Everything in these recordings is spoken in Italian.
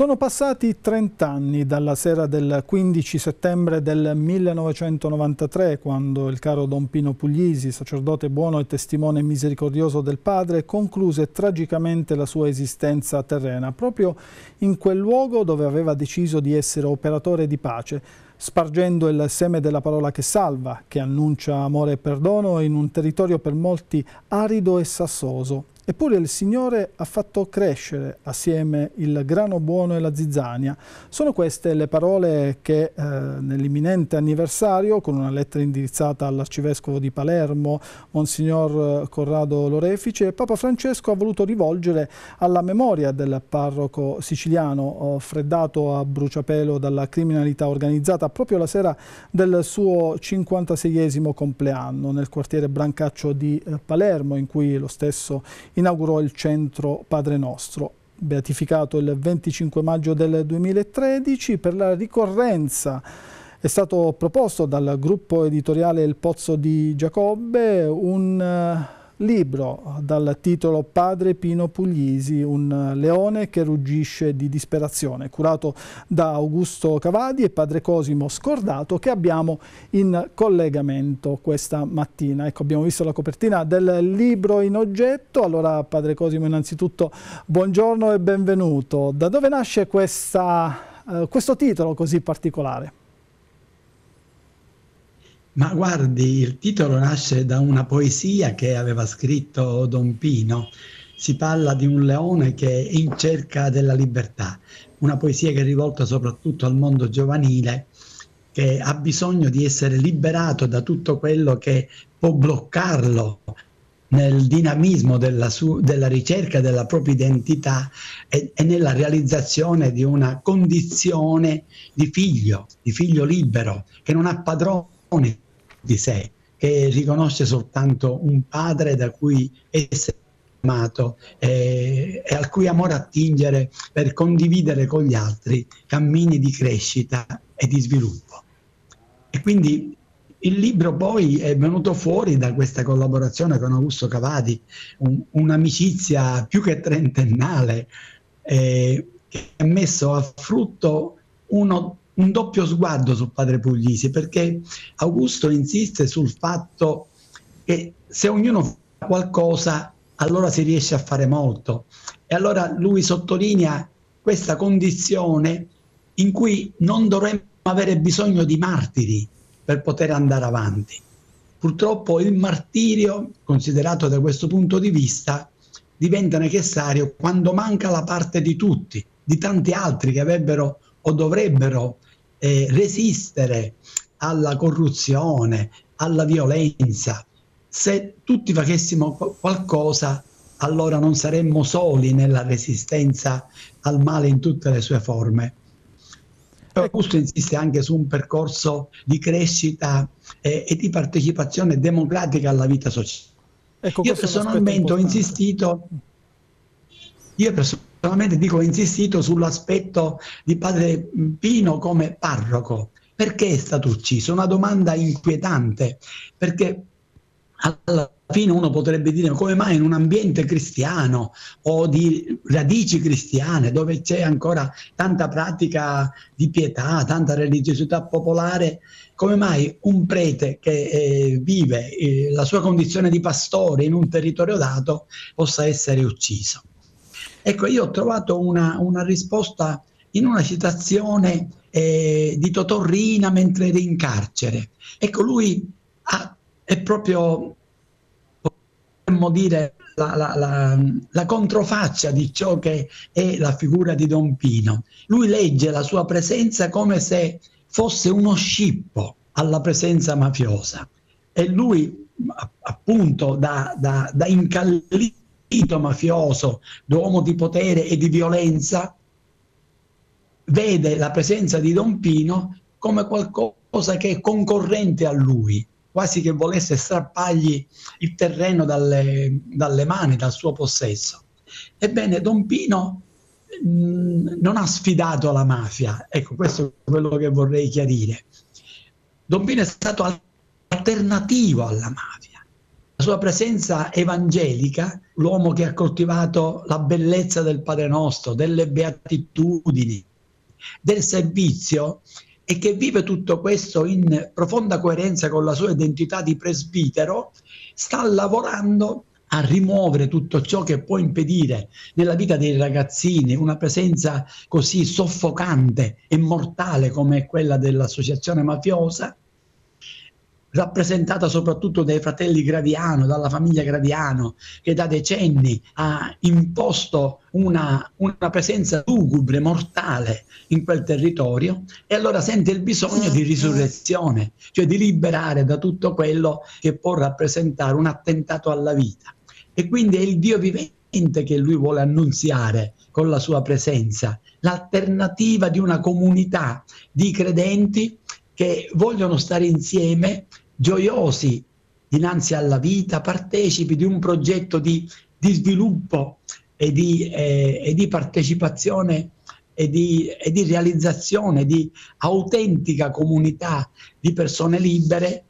Sono passati 30 anni dalla sera del 15 settembre del 1993, quando il caro Don Pino Puglisi, sacerdote buono e testimone misericordioso del Padre, concluse tragicamente la sua esistenza terrena, proprio in quel luogo dove aveva deciso di essere operatore di pace, spargendo il seme della parola che salva, che annuncia amore e perdono in un territorio per molti arido e sassoso. Eppure il Signore ha fatto crescere assieme il grano buono e la zizzania. Sono queste le parole che nell'imminente anniversario, con una lettera indirizzata all'Arcivescovo di Palermo, Monsignor Corrado Lorefice, Papa Francesco ha voluto rivolgere alla memoria del parroco siciliano, freddato a bruciapelo dalla criminalità organizzata proprio la sera del suo 56esimo compleanno nel quartiere Brancaccio di Palermo, in cui lo stesso inaugurò il centro Padre Nostro. Beatificato il 25 maggio del 2013, per la ricorrenza è stato proposto dal gruppo editoriale Il Pozzo di Giacobbe un libro dal titolo Padre Pino Puglisi, un leone che ruggisce di disperazione, curato da Augusto Cavadi e Padre Cosimo Scordato, che abbiamo in collegamento questa mattina. Ecco, abbiamo visto la copertina del libro in oggetto. Allora, Padre Cosimo, innanzitutto buongiorno e benvenuto. Da dove nasce questo titolo così particolare? Ma guardi, il titolo nasce da una poesia che aveva scritto Don Pino. Si parla di un leone che è in cerca della libertà, una poesia che è rivolta soprattutto al mondo giovanile, che ha bisogno di essere liberato da tutto quello che può bloccarlo nel dinamismo della ricerca della propria identità e nella realizzazione di una condizione di figlio libero, che non ha padrone di sé, che riconosce soltanto un padre da cui essere amato e al cui amore attingere per condividere con gli altri cammini di crescita e di sviluppo. E quindi il libro poi è venuto fuori da questa collaborazione con Augusto Cavadi, un'amicizia più che trentennale, che ha messo a frutto un doppio sguardo su Padre Puglisi, perché Augusto insiste sul fatto che se ognuno fa qualcosa allora si riesce a fare molto, e allora lui sottolinea questa condizione in cui non dovremmo avere bisogno di martiri per poter andare avanti. Purtroppo il martirio, considerato da questo punto di vista, diventa necessario quando manca la parte di tutti, di tanti altri che avrebbero o dovrebbero resistere alla corruzione, alla violenza. Se tutti facessimo qualcosa, allora non saremmo soli nella resistenza al male in tutte le sue forme. Augusto insiste anche su un percorso di crescita e di partecipazione democratica alla vita sociale. Ecco, io personalmente ho insistito sull'aspetto di Padre Pino come parroco. Perché è stato ucciso? Una domanda inquietante, perché alla fine uno potrebbe dire: come mai in un ambiente cristiano o di radici cristiane, dove c'è ancora tanta pratica di pietà, tanta religiosità popolare, come mai un prete che vive la sua condizione di pastore in un territorio dato possa essere ucciso? Ecco, io ho trovato una risposta in una citazione di Totò Rina mentre era in carcere. Ecco, lui è proprio, potremmo dire, la controfaccia di ciò che è la figura di Don Pino. Lui legge la sua presenza come se fosse uno scippo alla presenza mafiosa, e lui, appunto, da incallito mafioso, d'uomo di potere e di violenza, vede la presenza di Don Pino come qualcosa che è concorrente a lui, quasi che volesse strappargli il terreno dalle mani, dal suo possesso. Ebbene, Don Pino non ha sfidato la mafia, ecco, questo è quello che vorrei chiarire. Don Pino è stato alternativo alla mafia. La sua presenza evangelica, l'uomo che ha coltivato la bellezza del Padre Nostro, delle beatitudini, del servizio, e che vive tutto questo in profonda coerenza con la sua identità di presbitero, sta lavorando a rimuovere tutto ciò che può impedire nella vita dei ragazzini una presenza così soffocante e mortale come quella dell'associazione mafiosa, rappresentata soprattutto dai fratelli Graviano, dalla famiglia Graviano, che da decenni ha imposto una presenza lugubre, mortale in quel territorio, e allora sente il bisogno di risurrezione, cioè di liberare da tutto quello che può rappresentare un attentato alla vita. E quindi è il Dio vivente che lui vuole annunziare con la sua presenza, l'alternativa di una comunità di credenti che vogliono stare insieme, gioiosi dinanzi alla vita, partecipi di un progetto di sviluppo e di partecipazione e di realizzazione di autentica comunità di persone libere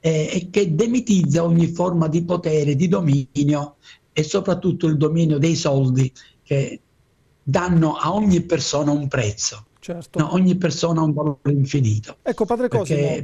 e che demitizza ogni forma di potere, di dominio e soprattutto il dominio dei soldi che danno a ogni persona un prezzo. Certo. No, ogni persona ha un valore infinito. Ecco, Padre Cosimo,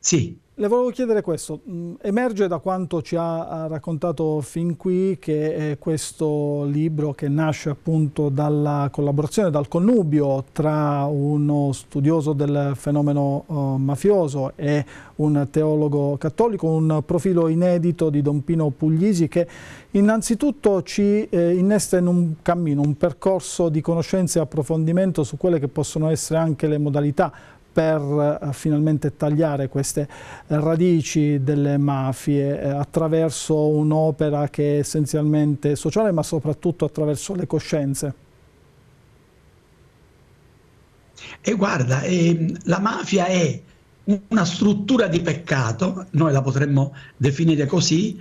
sì. Le volevo chiedere questo. Emerge da quanto ci ha raccontato fin qui che questo libro, che nasce appunto dalla collaborazione, dal connubio tra uno studioso del fenomeno mafioso e un teologo cattolico, un profilo inedito di Don Pino Puglisi, che innanzitutto ci innesta in un cammino, un percorso di conoscenza e approfondimento su quelle che possono essere anche le modalità per finalmente tagliare queste radici delle mafie attraverso un'opera che è essenzialmente sociale, ma soprattutto attraverso le coscienze. E guarda, la mafia è una struttura di peccato, noi la potremmo definire così,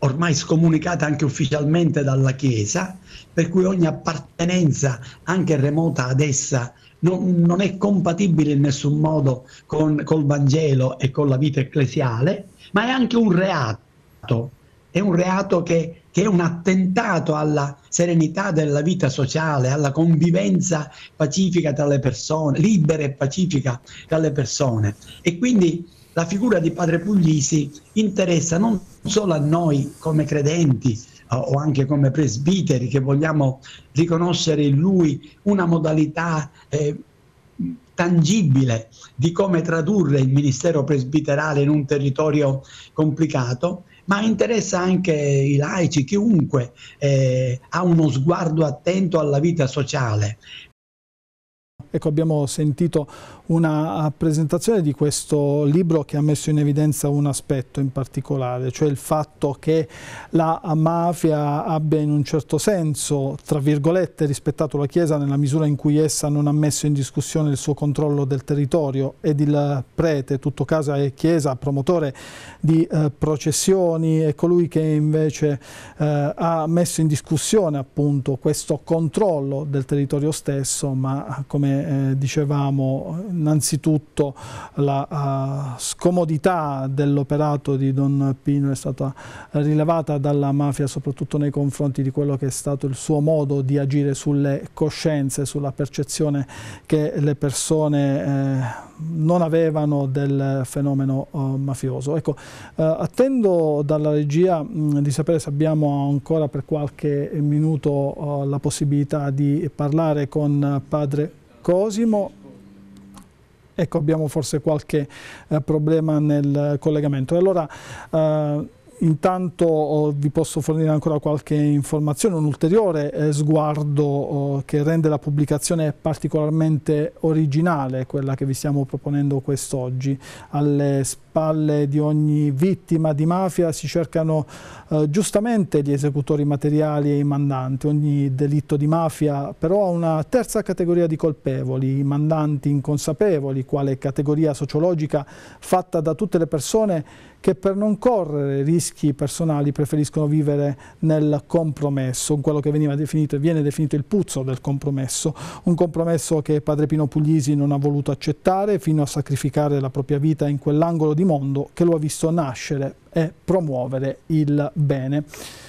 ormai scomunicata anche ufficialmente dalla Chiesa, per cui ogni appartenenza anche remota ad essa non è compatibile in nessun modo col Vangelo e con la vita ecclesiale, ma è anche un reato, che è un attentato alla serenità della vita sociale, alla convivenza pacifica tra le persone, libera e pacifica tra le persone. E quindi la figura di Padre Puglisi interessa non solo a noi come credenti o anche come presbiteri che vogliamo riconoscere in lui una modalità tangibile di come tradurre il ministero presbiterale in un territorio complicato, ma interessa anche i laici, chiunque ha uno sguardo attento alla vita sociale. Ecco, abbiamo sentito una presentazione di questo libro che ha messo in evidenza un aspetto in particolare, cioè il fatto che la mafia abbia in un certo senso, tra virgolette, rispettato la Chiesa nella misura in cui essa non ha messo in discussione il suo controllo del territorio, ed il prete, tutto casa e Chiesa, promotore di processioni, è colui che invece ha messo in discussione appunto questo controllo del territorio stesso, ma come dicevamo, innanzitutto la scomodità dell'operato di Don Pino è stata rilevata dalla mafia, soprattutto nei confronti di quello che è stato il suo modo di agire sulle coscienze, sulla percezione che le persone non avevano del fenomeno mafioso. Ecco, attendo dalla regia di sapere se abbiamo ancora per qualche minuto la possibilità di parlare con Padre Cosimo. Ecco, abbiamo forse qualche problema nel collegamento. Allora, intanto vi posso fornire ancora qualche informazione, un ulteriore sguardo che rende la pubblicazione particolarmente originale, quella che vi stiamo proponendo quest'oggi. Alle spalle di ogni vittima di mafia si cercano giustamente gli esecutori materiali e i mandanti. Ogni delitto di mafia però ha una terza categoria di colpevoli, i mandanti inconsapevoli, quale categoria sociologica fatta da tutte le persone che per non correre rischi personali preferiscono vivere nel compromesso, in quello che veniva definito e viene definito il puzzo del compromesso, un compromesso che Padre Pino Puglisi non ha voluto accettare fino a sacrificare la propria vita in quell'angolo di mondo che lo ha visto nascere e promuovere il bene.